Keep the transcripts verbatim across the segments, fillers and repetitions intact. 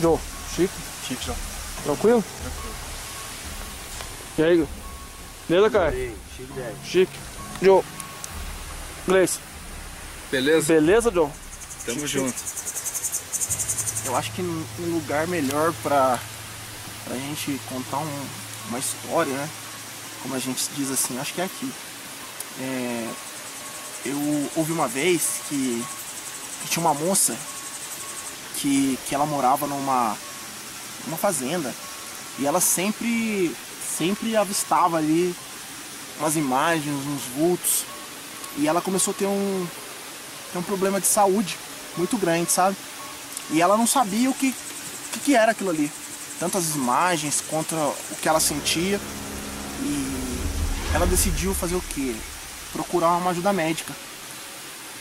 João, Chico? Chico, João. Tranquilo? Tranquilo. E aí, beleza, cara? Chico, velho. Chico, João. Gleice. Beleza? Beleza, João? Tamo junto. Eu acho que um lugar melhor pra, pra gente contar um, uma história, né? Como a gente diz assim, acho que é aqui. É, eu ouvi uma vez que, que tinha uma moça que, que ela morava numa, numa fazenda e ela sempre, sempre avistava ali umas imagens, uns vultos, e ela começou a ter um, ter um problema de saúde muito grande, sabe? E ela não sabia o que, o que era aquilo ali, tanto as imagens quanto o que ela sentia. E ela decidiu fazer o quê? Procurar uma ajuda médica.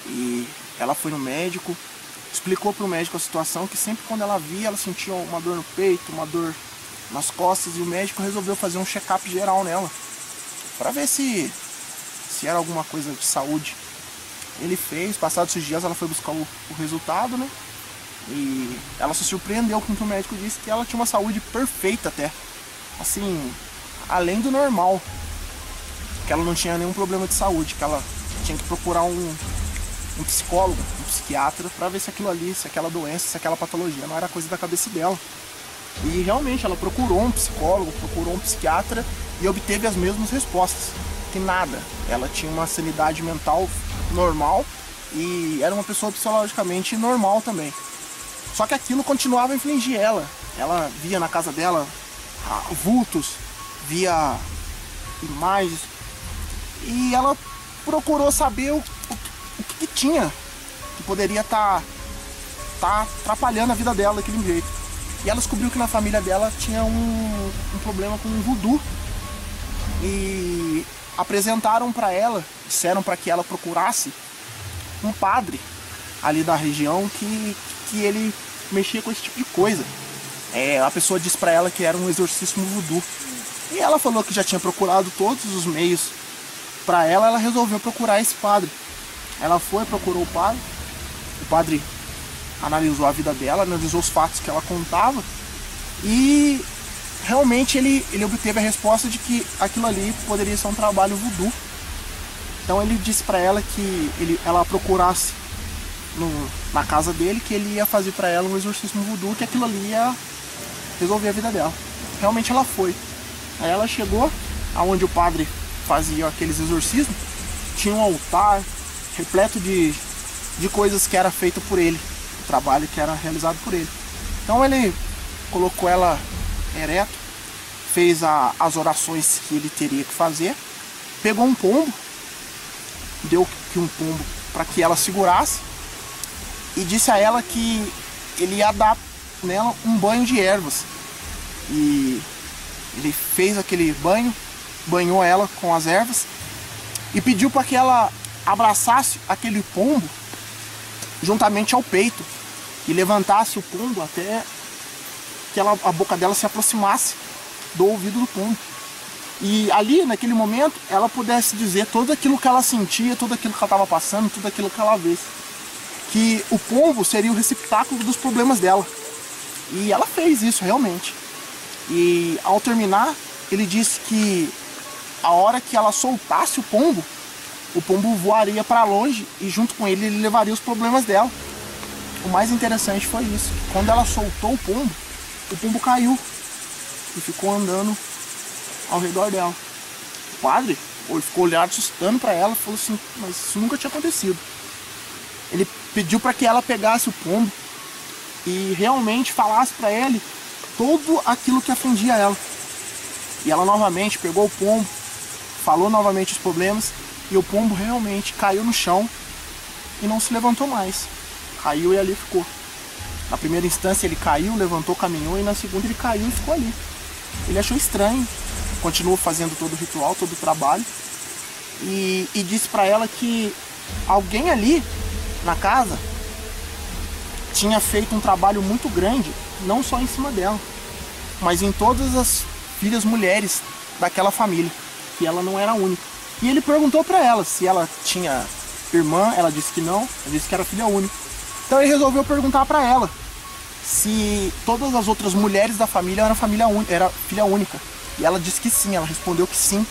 E ela foi no médico, explicou para o médico a situação, que sempre quando ela via, ela sentia uma dor no peito, uma dor nas costas, e o médico resolveu fazer um check-up geral nela, para ver se, se era alguma coisa de saúde. Ele fez, passados esses dias ela foi buscar o, o resultado, né? E ela se surpreendeu com o que o médico disse, que ela tinha uma saúde perfeita até, assim, além do normal, que ela não tinha nenhum problema de saúde, que ela tinha que procurar um, um psicólogo, um psiquiatra, para ver se aquilo ali, se aquela doença, se aquela patologia não era coisa da cabeça dela. E realmente ela procurou um psicólogo, procurou um psiquiatra e obteve as mesmas respostas, que nada. Ela tinha uma sanidade mental normal e era uma pessoa psicologicamente normal também. Só que aquilo continuava a infligir ela. Ela via na casa dela vultos, via imagens, e ela procurou saber o, o, o que, que tinha que poderia estar tá, tá atrapalhando a vida dela daquele jeito. E ela descobriu que na família dela tinha um, um problema com um voodoo, e apresentaram para ela, disseram para que ela procurasse um padre ali da região que, que ele mexia com esse tipo de coisa. É, a pessoa disse para ela que era um exorcismo voodoo. E ela falou que já tinha procurado todos os meios para ela, ela resolveu procurar esse padre. Ela foi, procurou o padre, o padre analisou a vida dela, analisou os fatos que ela contava, e realmente ele, ele obteve a resposta de que aquilo ali poderia ser um trabalho voodoo. Então ele disse para ela que ele, ela procurasse no, na casa dele, que ele ia fazer para ela um exorcismo voodoo, que aquilo ali ia resolver a vida dela. Realmente ela foi. Aí ela chegou aonde o padre fazia aqueles exorcismos, tinha um altar repleto de, de coisas que era feito por ele, o trabalho que era realizado por ele. Então ele colocou ela ereto, fez a, as orações que ele teria que fazer, pegou um pombo, deu um pombo para que ela segurasse, e disse a ela que ele ia dar nela um banho de ervas. E ele fez aquele banho, banhou ela com as ervas e pediu para que ela abraçasse aquele pombo juntamente ao peito e levantasse o pombo até que ela, a boca dela se aproximasse do ouvido do pombo. E ali, naquele momento, ela pudesse dizer tudo aquilo que ela sentia, tudo aquilo que ela estava passando, tudo aquilo que ela visse. Que o pombo seria o receptáculo dos problemas dela. E ela fez isso realmente. E ao terminar, ele disse que a hora que ela soltasse o pombo, o pombo voaria para longe e junto com ele, ele levaria os problemas dela. O mais interessante foi isso. Quando ela soltou o pombo, o pombo caiu e ficou andando ao redor dela. O padre ficou olhando, assustando para ela, falou assim, mas isso nunca tinha acontecido. Ele pediu para que ela pegasse o pombo e realmente falasse para ele todo aquilo que afligia ela. E ela novamente pegou o pombo, falou novamente os problemas, e o pombo realmente caiu no chão e não se levantou mais. Caiu e ali ficou. Na primeira instância ele caiu, levantou, caminhou, e na segunda ele caiu e ficou ali. Ele achou estranho, continuou fazendo todo o ritual, todo o trabalho, e, e disse para ela que alguém ali na casa tinha feito um trabalho muito grande, não só em cima dela, mas em todas as filhas mulheres daquela família, que ela não era única. E ele perguntou para ela se ela tinha irmã, ela disse que não, ela disse que era filha única. Então ele resolveu perguntar para ela se todas as outras mulheres da família eram família un... era filha única. E ela disse que sim, ela respondeu que sim,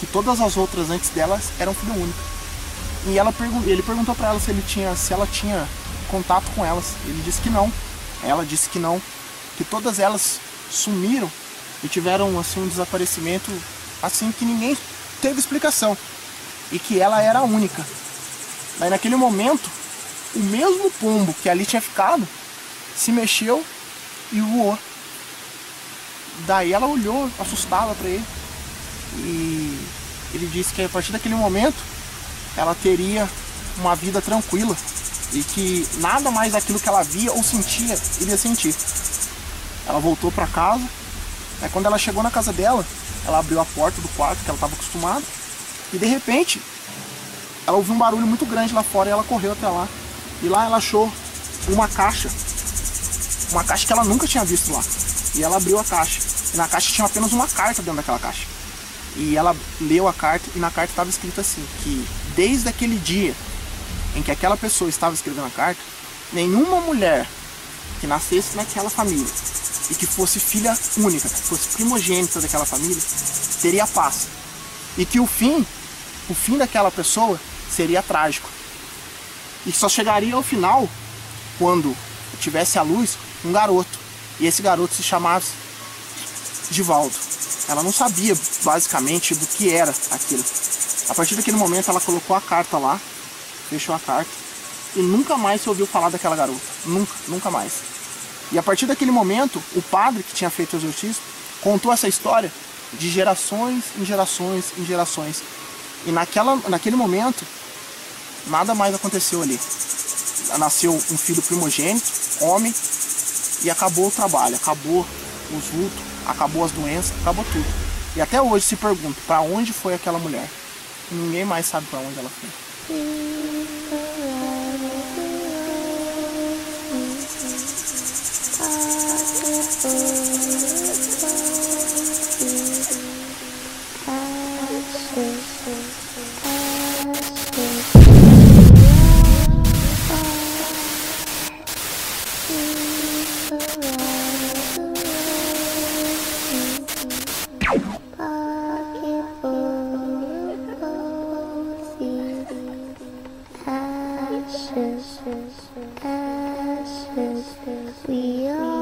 que todas as outras antes delas eram filha única. E ela pergun... ele perguntou para ela se, ele tinha... se ela tinha contato com elas. Ele disse que não. Ela disse que não. Que todas elas sumiram e tiveram assim um desaparecimento assim que ninguém teve explicação. E que ela era a única. Daí naquele momento, o mesmo pombo que ali tinha ficado se mexeu e voou. Daí ela olhou assustada para ele. E ele disse que a partir daquele momento ela teria uma vida tranquila e que nada mais daquilo que ela via ou sentia iria sentir. Ela voltou para casa. Aí quando ela chegou na casa dela, ela abriu a porta do quarto que ela estava acostumada e de repente ela ouviu um barulho muito grande lá fora e ela correu até lá. E lá ela achou uma caixa, uma caixa que ela nunca tinha visto lá. E ela abriu a caixa. E na caixa tinha apenas uma carta dentro daquela caixa. E ela leu a carta e na carta estava escrito assim, que desde aquele dia em que aquela pessoa estava escrevendo a carta, nenhuma mulher que nascesse naquela família e que fosse filha única, que fosse primogênita daquela família, teria paz. E que o fim, o fim daquela pessoa seria trágico. E só chegaria ao final, quando tivesse à luz, um garoto. E esse garoto se chamava Divaldo. Ela não sabia, basicamente, do que era aquilo. A partir daquele momento, ela colocou a carta lá, fechou a carta, e nunca mais se ouviu falar daquela garota. Nunca, nunca mais. E a partir daquele momento, o padre que tinha feito o exorcismo contou essa história de gerações em gerações em gerações. E naquela, naquele momento, nada mais aconteceu ali. Nasceu um filho primogênito, homem, e acabou o trabalho, acabou os lutos, acabou as doenças, acabou tudo. E até hoje se pergunta para onde foi aquela mulher. E ninguém mais sabe para onde ela foi. Ashes, ashes, we are.